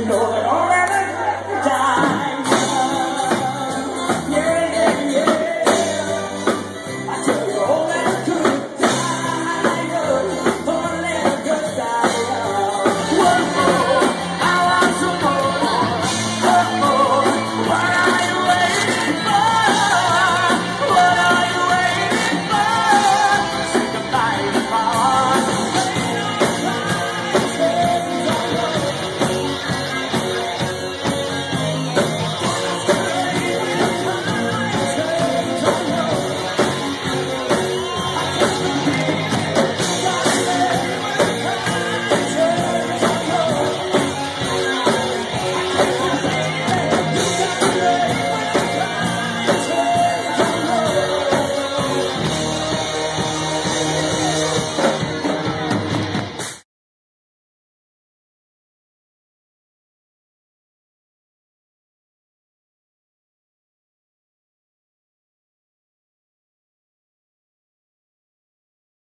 No.